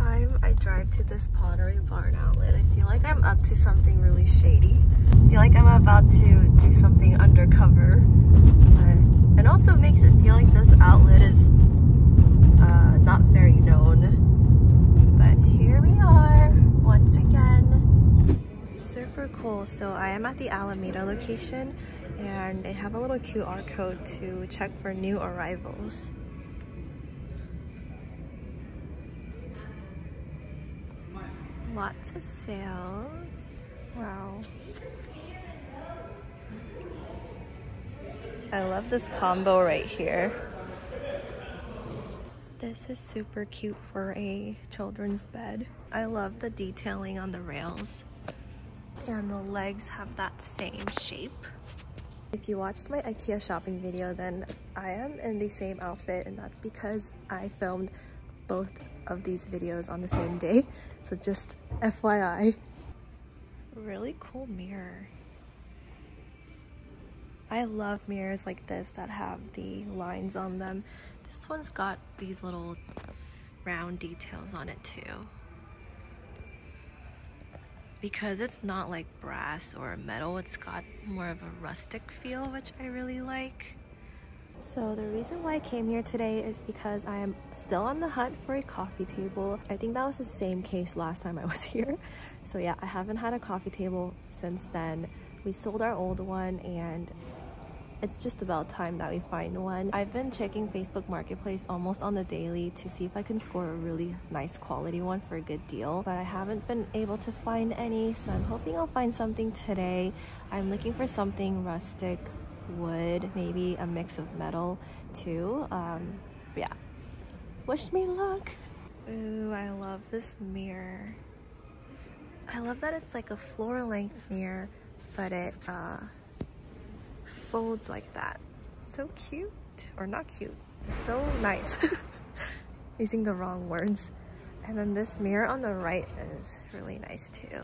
time I drive to this Pottery Barn outlet, I feel like I'm up to something really shady. I feel like I'm about to do something undercover. And also makes it feel like this outlet is not very known. But here we are once again. Super cool. So I am at the Alameda location and they have a little QR code to check for new arrivals. Lots of sales. Wow. I love this combo right here. This is super cute for a children's bed. I love the detailing on the rails. And the legs have that same shape. If you watched my IKEA shopping video, then I am in the same outfit, and that's because I filmed both of these videos on the same day. So just FYI. Really cool mirror. I love mirrors like this that have the lines on them. This one's got these little round details on it too. Because it's not like brass or metal, it's got more of a rustic feel, which I really like. So the reason why I came here today is because I am still on the hunt for a coffee table. I think that was the same case last time I was here. So yeah, I haven't had a coffee table since then. We sold our old one and it's just about time that we find one. I've been checking Facebook Marketplace almost on the daily to see if I can score a really nice quality one for a good deal, but I haven't been able to find any, so I'm hoping I'll find something today. I'm looking for something rustic, wood, maybe a mix of metal too. Yeah, wish me luck. Ooh, I love this mirror. I love that it's like a floor length mirror, but it folds like that. So cute, or not cute, it's so nice. Using the wrong words. And then this mirror on the right is really nice too.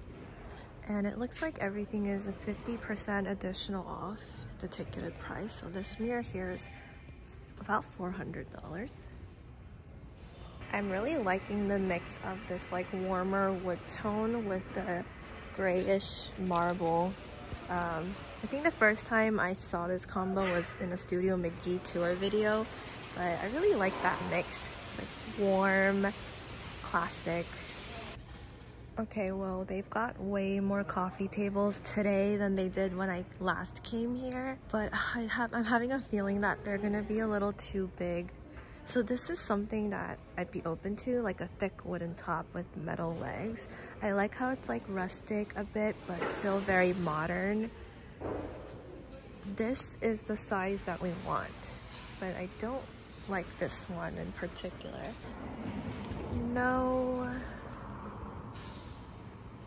And it looks like everything is a 50% additional off the ticketed price. So this mirror here is about $400. I'm really liking the mix of this like warmer wood tone with the grayish marble. I think the first time I saw this combo was in a Studio McGee tour video, but I really like that mix. It's like warm, classic. Okay, well, they've got way more coffee tables today than they did when I last came here, but I'm having a feeling that they're gonna be a little too big. So this is something that I'd be open to, like a thick wooden top with metal legs. I like how it's like rustic a bit, but still very modern. This is the size that we want, but I don't like this one in particular. No.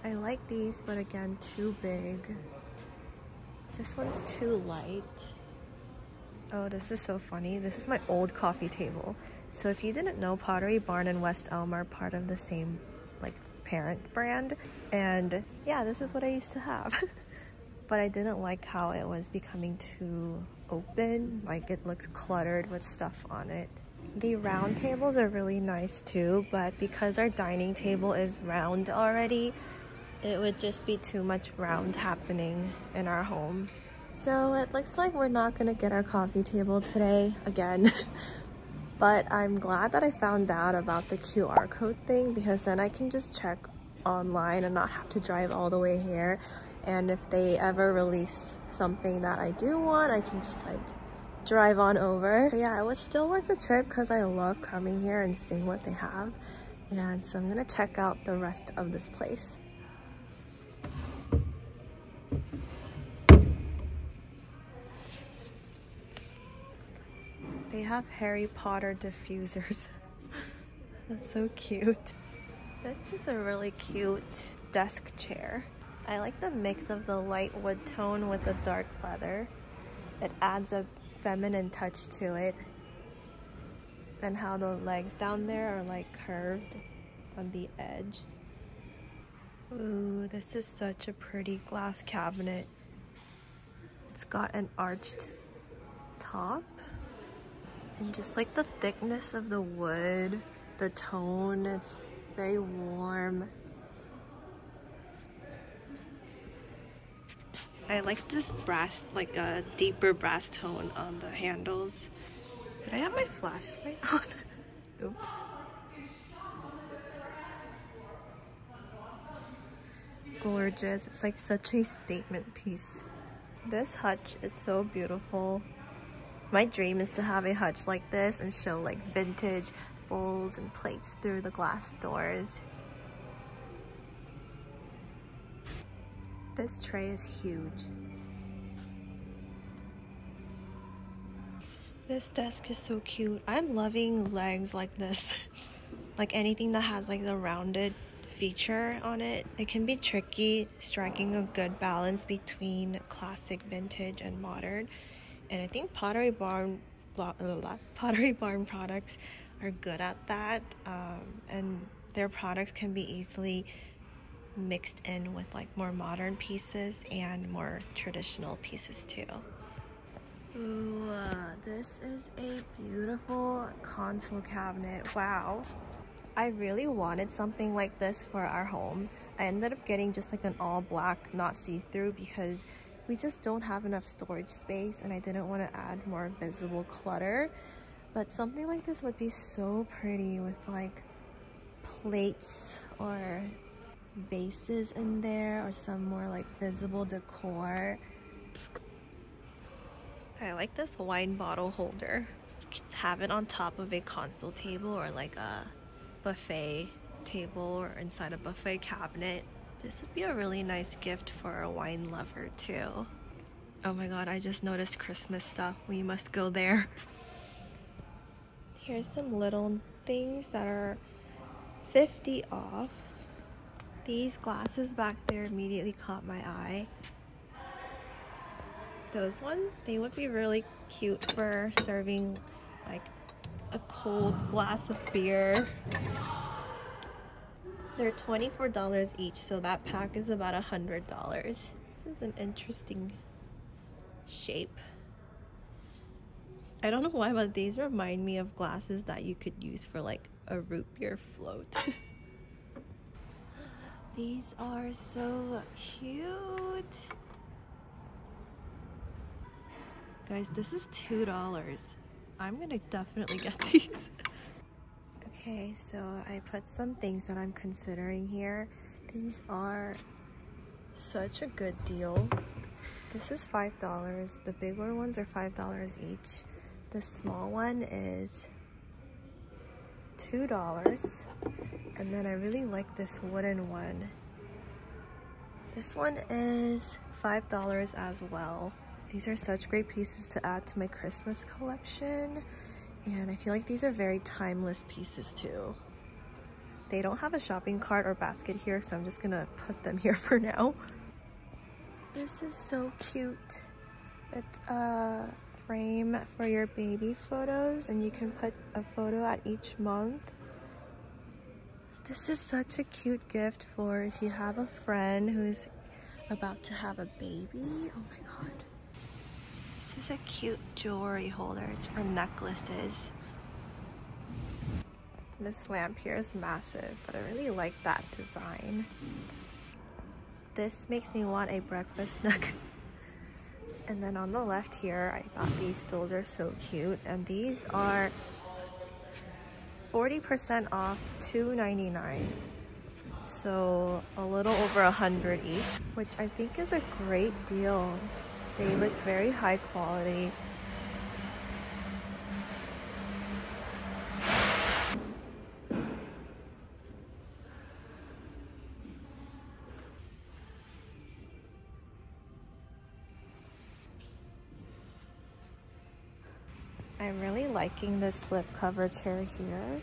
I like these, but again, too big. This one's too light. Oh, this is so funny. This is my old coffee table. So if you didn't know, Pottery Barn and West Elm are part of the same like parent brand. And yeah, this is what I used to have. But I didn't like how it was becoming too open. Like it looked cluttered with stuff on it. The round tables are really nice too, but because our dining table is round already, it would just be too much round happening in our home. So it looks like we're not gonna get our coffee table today again. But I'm glad that I found out about the QR code thing, because then I can just check online and not have to drive all the way here. And if they ever release something that I do want, I can just like drive on over. But yeah, it was still worth the trip because I love coming here and seeing what they have. And so I'm gonna check out the rest of this place. They have Harry Potter diffusers. That's so cute. This is a really cute desk chair. I like the mix of the light wood tone with the dark leather. It adds a feminine touch to it. And how the legs down there are like curved on the edge. Ooh, this is such a pretty glass cabinet. It's got an arched top. And just like the thickness of the wood, the tone, it's very warm. I like this brass, like a deeper brass tone on the handles. Did I have my flashlight on? Oops. Gorgeous. It's like such a statement piece. This hutch is so beautiful. My dream is to have a hutch like this and show like vintage bowls and plates through the glass doors. This tray is huge. This desk is so cute. I'm loving legs like this. Like anything that has like the rounded feature on it. It can be tricky striking a good balance between classic, vintage, and modern. And I think Pottery Barn products are good at that. And their products can be easily mixed in with like more modern pieces and more traditional pieces too. Ooh, this is a beautiful console cabinet. Wow. I really wanted something like this for our home. I ended up getting just like an all black, not see-through, because we just don't have enough storage space and I didn't want to add more visible clutter. But something like this would be so pretty with like plates or vases in there, or some more like visible decor. I like this wine bottle holder. You can have it on top of a console table or like a buffet table or inside a buffet cabinet. This would be a really nice gift for a wine lover too. Oh my god, I just noticed Christmas stuff. We must go there. Here's some little things that are 50 off. These glasses back there immediately caught my eye. Those ones, they would be really cute for serving like a cold glass of beer. They're $24 each, so that pack is about $100. This is an interesting shape. I don't know why, but these remind me of glasses that you could use for like a root beer float. These are so cute. Guys, this is $2. I'm gonna definitely get these. Okay, so I put some things that I'm considering here. These are such a good deal. This is $5. The bigger ones are $5 each. The small one is $2. And then I really like this wooden one. This one is $5 as well. These are such great pieces to add to my Christmas collection, and I feel like these are very timeless pieces too. They don't have a shopping cart or basket here, so I'm just gonna put them here for now. This is so cute. It's a frame for your baby photos, and you can put a photo at each month. This is such a cute gift for if you have a friend who's about to have a baby. Oh my god. This is a cute jewelry holder. It's for necklaces. This lamp here is massive, but I really like that design. This makes me want a breakfast nook. And then on the left here, I thought these stools are so cute. And these are 40% off, $2.99. So a little over $100 each, which I think is a great deal. They look very high quality. I'm really liking this slipcover chair here.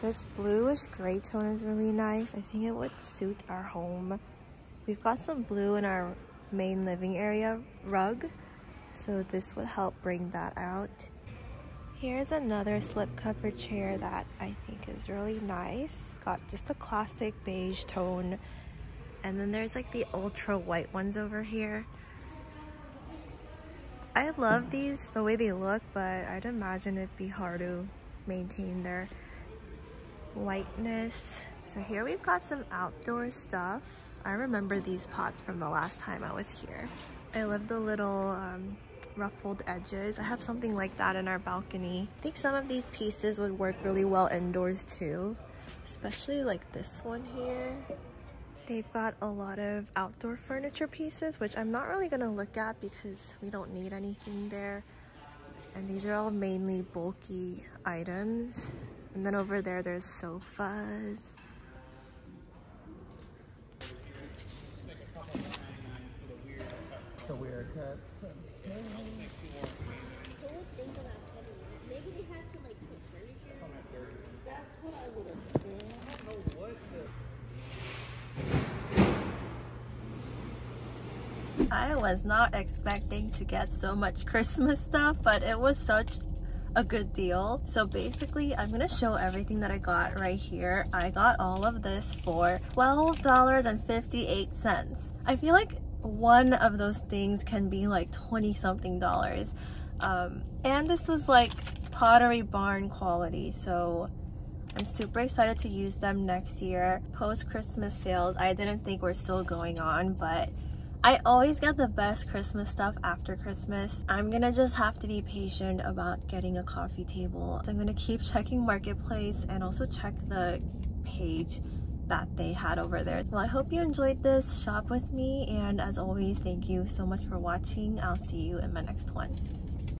This bluish gray tone is really nice. I think it would suit our home. We've got some blue in our main living area rug, so this would help bring that out. Here's another slipcover chair that I think is really nice. It's got just a classic beige tone. And then there's like the ultra white ones over here. I love these, the way they look, but I'd imagine it'd be hard to maintain their whiteness. So here we've got some outdoor stuff. I remember these pots from the last time I was here. I love the little ruffled edges. I have something like that in our balcony. I think some of these pieces would work really well indoors too, especially like this one here. They've got a lot of outdoor furniture pieces, which I'm not really gonna look at because we don't need anything there. And these are all mainly bulky items. And then over there, there's sofas. I was not expecting to get so much Christmas stuff, but it was such a good deal. So basically, I'm gonna show everything that I got right here. I got all of this for $12.58. I feel like one of those things can be like 20-something dollars. And this was like Pottery Barn quality, so I'm super excited to use them next year. Post-Christmas sales, I didn't think were still going on, but I always get the best Christmas stuff after Christmas. I'm gonna just have to be patient about getting a coffee table. So I'm gonna keep checking Marketplace and also check the page that they had over there. Well, I hope you enjoyed this shop with me, and as always, thank you so much for watching. I'll see you in my next one.